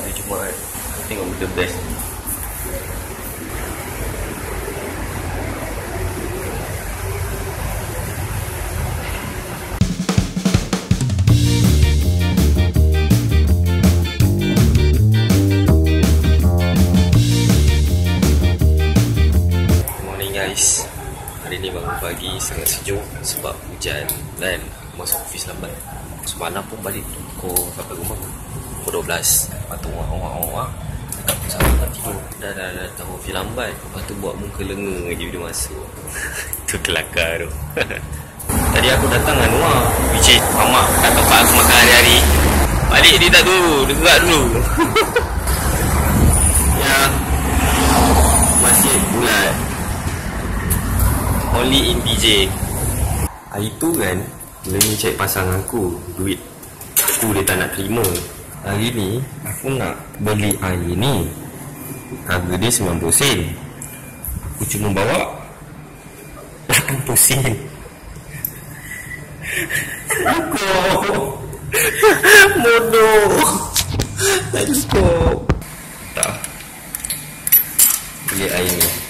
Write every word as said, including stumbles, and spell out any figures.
hari Jumaat. Tengok benda best. Hari ni bangun pagi sangat sejuk sebab hujan dan masuk ofis lambat. Semalam pun balik pukul sampai rumah pukul dua belas. Lepas tu orang-orang dekat pun sama tak tidur. Dah dah dah tahu ofis lambat. Lepas tu buat muka lenga je bila masuk. Tu kelakar tu. Tadi aku datang dengan Noah, which is mamak kat tempat aku makan hari-hari. Balik dia tak dulu, dia gerak dulu. Ya, masih bulat. Only in D J. Hari tu kan Lenny cek pasangan aku duit aku dia tak nak terima. Hari ni aku nak beli air ni, harga dia sembilan puluh sen. Aku cuma bawa lapan puluh sen. Aku bodoh. Tak cukup. Tak, beli air ni.